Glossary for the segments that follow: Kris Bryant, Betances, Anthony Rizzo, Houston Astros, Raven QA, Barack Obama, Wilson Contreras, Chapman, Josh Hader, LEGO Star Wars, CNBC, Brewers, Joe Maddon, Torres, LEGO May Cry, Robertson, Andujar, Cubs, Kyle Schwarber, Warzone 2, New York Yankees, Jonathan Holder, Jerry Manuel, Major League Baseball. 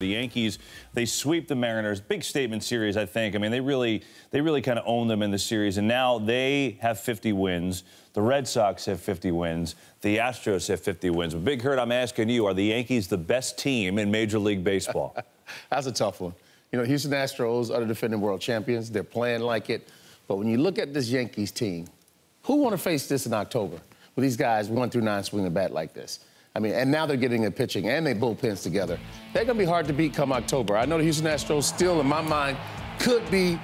The Yankees, they sweep the Mariners. Big statement series, I think. I mean, they really kind of own them in the series. And now they have 50 wins. The Red Sox have 50 wins. The Astros have 50 wins. But Big Hurt, I'm asking you, are the Yankees the best team in Major League Baseball? That's a tough one. You know, Houston Astros are the defending world champions. They're playing like it. But when you look at this Yankees team, who want to face this in October with these guys 1 through 9 swinging the bat like this? I mean, and now they're getting their pitching and their bullpens together. They're going to be hard to beat come October. I know the Houston Astros still, in my mind, could be,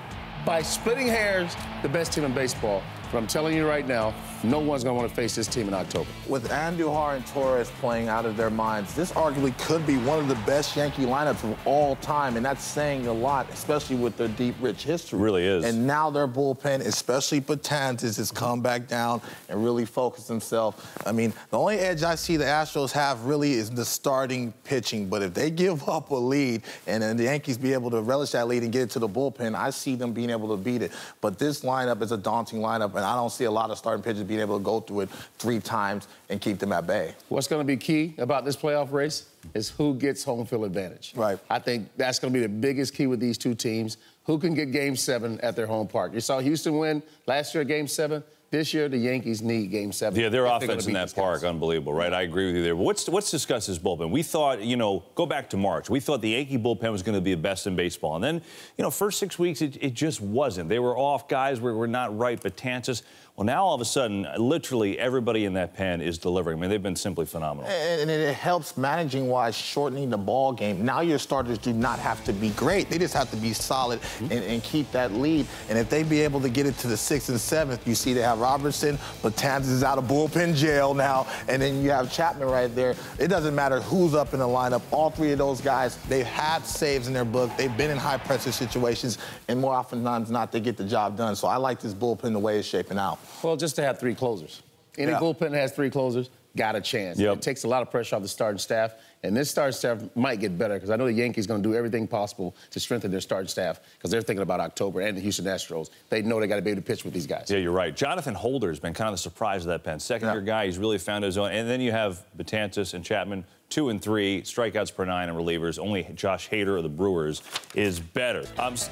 by splitting hairs, the best team in baseball. But I'm telling you right now, no one's going to want to face this team in October. With Andujar and Torres playing out of their minds, this arguably could be one of the best Yankee lineups of all time, and that's saying a lot, especially with their deep, rich history. It really is. And now their bullpen, especially Betances, has come back down and really focused himself. I mean, the only edge I see the Astros have really is the starting pitching, but if they give up a lead and then the Yankees be able to relish that lead and get it to the bullpen, I see them being able to beat it. But this lineup is a daunting lineup, and I don't see a lot of starting pitchers being able to go through it 3 times and keep them at bay. What's going to be key about this playoff race is who gets home field advantage. Right. I think that's going to be the biggest key with these two teams. Who can get Game 7 at their home park? You saw Houston win last year at Game 7. This year, the Yankees need Game 7. Yeah, their offense in that park, unbelievable, right? I agree with you there. But let's discuss this bullpen. We thought, you know, go back to March. We thought the Yankee bullpen was going to be the best in baseball. And then, you know, first 6 weeks, it just wasn't. They were off. Guys were not right. Betances. Well, now all of a sudden, literally everybody in that pen is delivering. I mean, they've been simply phenomenal. And it helps managing-wise, shortening the ball game. Now your starters do not have to be great. They just have to be solid and keep that lead. And if they be able to get it to the 6th and 7th, you see they have Robertson, but Betances is out of bullpen jail now, and then you have Chapman right there. It doesn't matter who's up in the lineup. All 3 of those guys, they've had saves in their book. They've been in high-pressure situations, and more often than not, they get the job done. So I like this bullpen the way it's shaping out. Well, just to have 3 closers. Any bullpen that has 3 closers got a chance. Yep. It takes a lot of pressure off the starting staff, and this starting staff might get better because I know the Yankees going to do everything possible to strengthen their starting staff because they're thinking about October and the Houston Astros. They know they got to be able to pitch with these guys. Yeah, you're right. Jonathan Holder has been kind of the surprise of that pen. Second-year guy, he's really found his own. And then you have Betances and Chapman, 2 and 3, strikeouts per 9 and relievers. Only Josh Hader of the Brewers is better.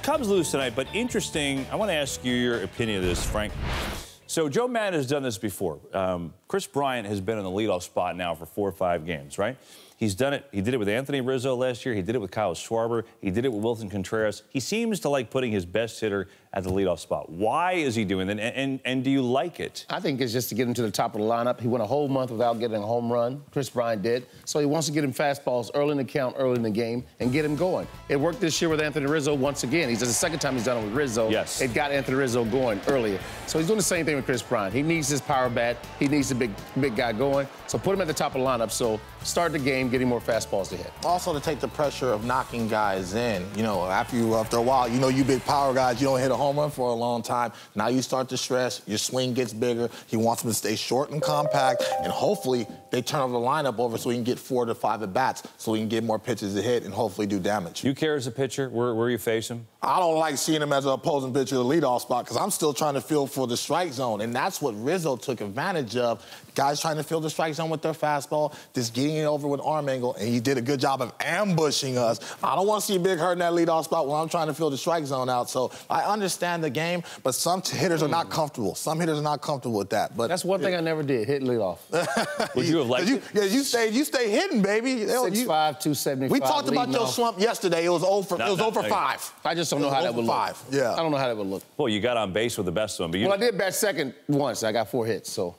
Cubs lose tonight, but interesting. I want to ask you your opinion of this, Frank. So Joe Maddon has done this before. Kris Bryant has been in the leadoff spot now for 4 or 5 games, right? He's done it. He did it with Anthony Rizzo last year. He did it with Kyle Schwarber. He did it with Wilson Contreras. He seems to like putting his best hitter at the leadoff spot. Why is he doing that? And do you like it? I think it's just to get him to the top of the lineup. He went a whole month without getting a home run. Kris Bryant did. So he wants to get him fastballs early in the count, early in the game, and get him going. It worked this year with Anthony Rizzo once again. He's the second time he's done it with Rizzo. Yes. It got Anthony Rizzo going earlier. So he's doing the same thing with Kris Bryant. He needs his power bat. He needs the big guy going. So put him at the top of the lineup. So start the game, getting more fastballs to hit. Also to take the pressure of knocking guys in. You know, after a while, you know, you big power guys, you don't hit a home run for a long time. Now you start to stress, your swing gets bigger. He wants them to stay short and compact, and hopefully they turn over the lineup over so we can get 4 to 5 at bats, so we can get more pitches to hit and hopefully do damage. You care as a pitcher where you face him? I don't like seeing him as an opposing pitcher in the leadoff spot because I'm still trying to feel for the strike zone, and that's what Rizzo took advantage of. Guys trying to fill the strike zone with their fastball, just getting it over with arm angle, and he did a good job of ambushing us. I don't want to see Big Hurt in that leadoff spot when I'm trying to fill the strike zone out. So I understand the game, but some hitters are not comfortable. Some hitters are not comfortable with that. But that's one thing I never did, hit leadoff. Would you have liked it? Yeah, you stay hidden, baby. 6'5", 275. We talked about your slump yesterday. It was over. It was over 5. I just don't know how that would look. Yeah. I don't know how that would look. Well, you got on base with the best one, but you. Well, I did bat second once. I got 4 hits, so.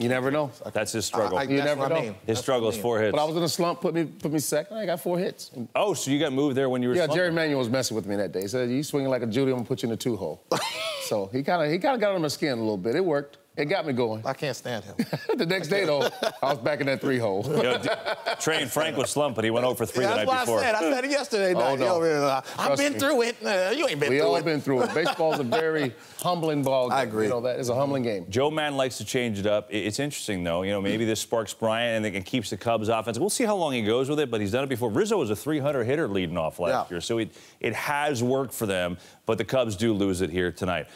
You never know. That's his struggle. You never know. His struggle is 4 hits. But I was in a slump, put me second, I got 4 hits. Oh, so you got moved there when you were slumping? Yeah, Jerry Manuel was messing with me that day. He said, you swinging like a Judy, I'm going to put you in a 2-hole. So he kind of got on my skin a little bit. It worked. It got me going. I can't stand him. The next day, though, I was back in that 3-hole. Train Frank was slumping. He went 0 for 3 the night before. That's what I said. I said it yesterday night. Oh, no. I've been through it. You ain't been through it. We all been through it. Baseball's a very humbling ball game. I agree. You know that. It's a humbling game. Joe Maddon likes to change it up. It's interesting, though. You know, maybe this sparks Bryant and keeps the Cubs offense. We'll see how long he goes with it, but he's done it before. Rizzo was a 300-hitter leading off last year, so it has worked for them, but the Cubs do lose it here tonight.